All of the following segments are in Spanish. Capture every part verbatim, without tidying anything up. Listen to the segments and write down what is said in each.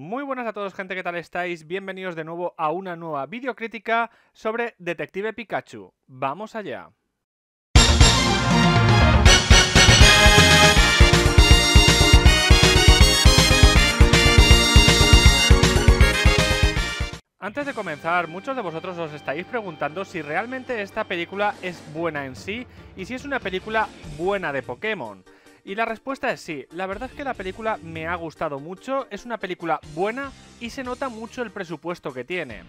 Muy buenas a todos, gente, ¿qué tal estáis? Bienvenidos de nuevo a una nueva videocrítica sobre Detective Pikachu. ¡Vamos allá! Antes de comenzar, muchos de vosotros os estáis preguntando si realmente esta película es buena en sí y si es una película buena de Pokémon. Y la respuesta es sí, la verdad es que la película me ha gustado mucho, es una película buena y se nota mucho el presupuesto que tiene.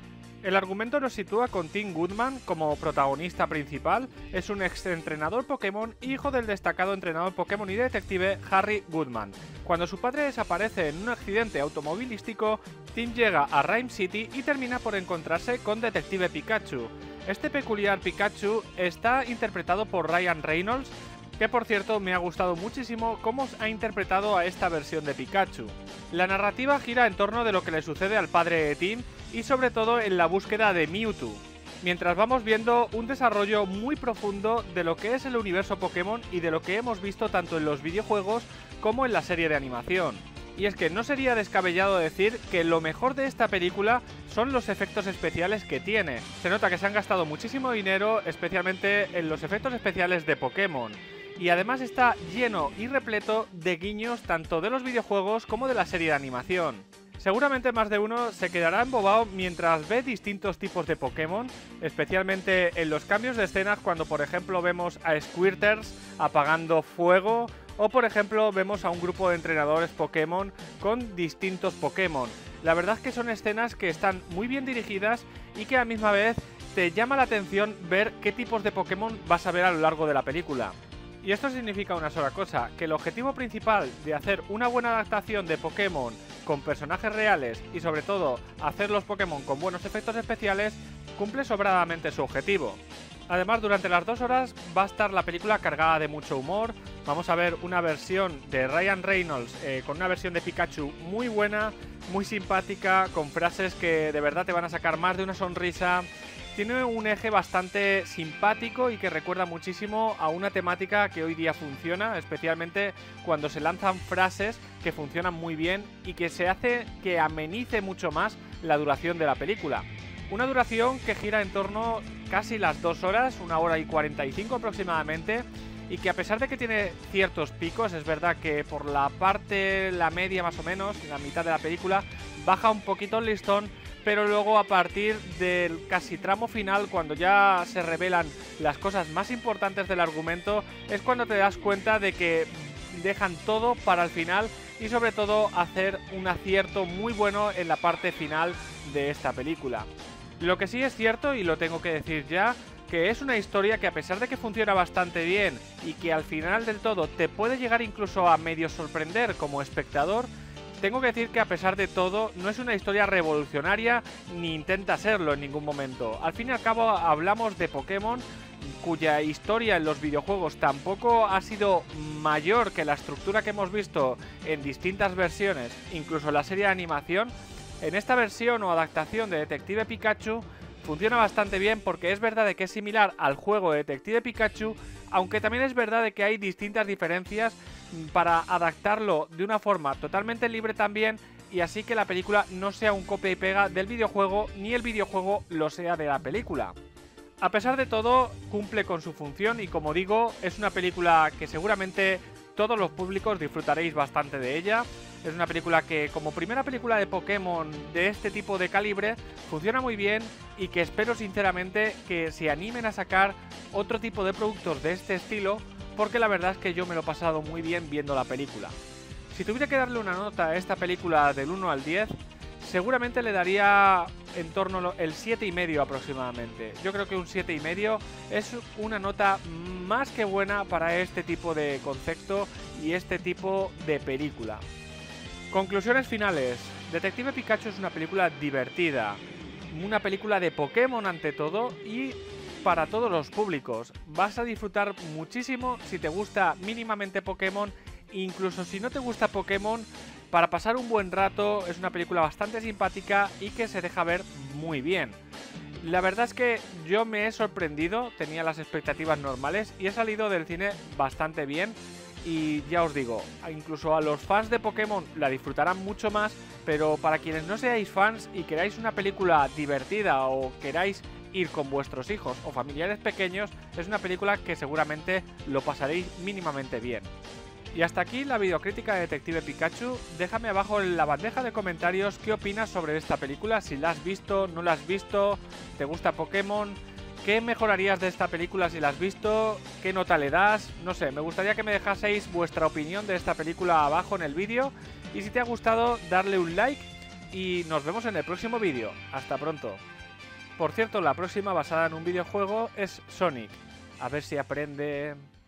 El argumento nos sitúa con Tim Goodman como protagonista principal, es un exentrenador Pokémon, hijo del destacado entrenador Pokémon y detective Harry Goodman. Cuando su padre desaparece en un accidente automovilístico, Tim llega a Ryme City y termina por encontrarse con Detective Pikachu. Este peculiar Pikachu está interpretado por Ryan Reynolds, que por cierto me ha gustado muchísimo cómo ha interpretado a esta versión de Pikachu. La narrativa gira en torno de lo que le sucede al padre de Tim y sobre todo en la búsqueda de Mewtwo, mientras vamos viendo un desarrollo muy profundo de lo que es el universo Pokémon y de lo que hemos visto tanto en los videojuegos como en la serie de animación. Y es que no sería descabellado decir que lo mejor de esta película son los efectos especiales que tiene. Se nota que se han gastado muchísimo dinero, especialmente en los efectos especiales de Pokémon. Y además está lleno y repleto de guiños tanto de los videojuegos como de la serie de animación. Seguramente más de uno se quedará embobado mientras ve distintos tipos de Pokémon, especialmente en los cambios de escenas cuando por ejemplo vemos a Squirtle apagando fuego o por ejemplo vemos a un grupo de entrenadores Pokémon con distintos Pokémon. La verdad es que son escenas que están muy bien dirigidas y que a la misma vez te llama la atención ver qué tipos de Pokémon vas a ver a lo largo de la película. Y esto significa una sola cosa, que el objetivo principal de hacer una buena adaptación de Pokémon con personajes reales y sobre todo hacer los Pokémon con buenos efectos especiales cumple sobradamente su objetivo. Además, durante las dos horas va a estar la película cargada de mucho humor, vamos a ver una versión de Ryan Reynolds eh, con una versión de Pikachu muy buena, muy simpática, con frases que de verdad te van a sacar más de una sonrisa. Tiene un eje bastante simpático y que recuerda muchísimo a una temática que hoy día funciona, especialmente cuando se lanzan frases que funcionan muy bien y que se hace que amenice mucho más la duración de la película. Una duración que gira en torno casi las dos horas, una hora y cuarenta y cinco aproximadamente, y que a pesar de que tiene ciertos picos, es verdad que por la parte, la media más o menos, la mitad de la película, baja un poquito el listón, pero luego a partir del casi tramo final, cuando ya se revelan las cosas más importantes del argumento, es cuando te das cuenta de que dejan todo para el final y sobre todo hacer un acierto muy bueno en la parte final de esta película. Lo que sí es cierto, y lo tengo que decir ya, que es una historia que a pesar de que funciona bastante bien y que al final del todo te puede llegar incluso a medio sorprender como espectador, tengo que decir que a pesar de todo no es una historia revolucionaria ni intenta serlo en ningún momento. Al fin y al cabo hablamos de Pokémon cuya historia en los videojuegos tampoco ha sido mayor que la estructura que hemos visto en distintas versiones, incluso la serie de animación. En esta versión o adaptación de Detective Pikachu funciona bastante bien porque es verdad de que es similar al juego de Detective Pikachu, aunque también es verdad de que hay distintas diferencias para adaptarlo de una forma totalmente libre también y así que la película no sea un copia y pega del videojuego ni el videojuego lo sea de la película. A pesar de todo, cumple con su función y como digo, es una película que seguramente todos los públicos disfrutaréis bastante de ella. Es una película que, como primera película de Pokémon de este tipo de calibre, funciona muy bien y que espero sinceramente que se animen a sacar otro tipo de productos de este estilo, porque la verdad es que yo me lo he pasado muy bien viendo la película. Si tuviera que darle una nota a esta película del uno al diez, seguramente le daría en torno al siete y medio aproximadamente. Yo creo que un siete y medio es una nota más que buena para este tipo de concepto y este tipo de película. Conclusiones finales. Detective Pikachu es una película divertida, una película de Pokémon ante todo y para todos los públicos. Vas a disfrutar muchísimo si te gusta mínimamente Pokémon, incluso si no te gusta Pokémon, para pasar un buen rato. Es una película bastante simpática y que se deja ver muy bien. La verdad es que yo me he sorprendido, tenía las expectativas normales y he salido del cine bastante bien. y ya os digo, incluso a los fans de Pokémon la disfrutarán mucho más, pero para quienes no seáis fans y queráis una película divertida o queráis ir con vuestros hijos o familiares pequeños, es una película que seguramente lo pasaréis mínimamente bien. Y hasta aquí la videocrítica de Detective Pikachu. Déjame abajo en la bandeja de comentarios qué opinas sobre esta película, si la has visto, no la has visto, te gusta Pokémon, qué mejorarías de esta película si la has visto, qué nota le das, no sé, me gustaría que me dejaseis vuestra opinión de esta película abajo en el vídeo, y si te ha gustado darle un like y nos vemos en el próximo vídeo. Hasta pronto. Por cierto, la próxima basada en un videojuego es Sonic, a ver si aprende...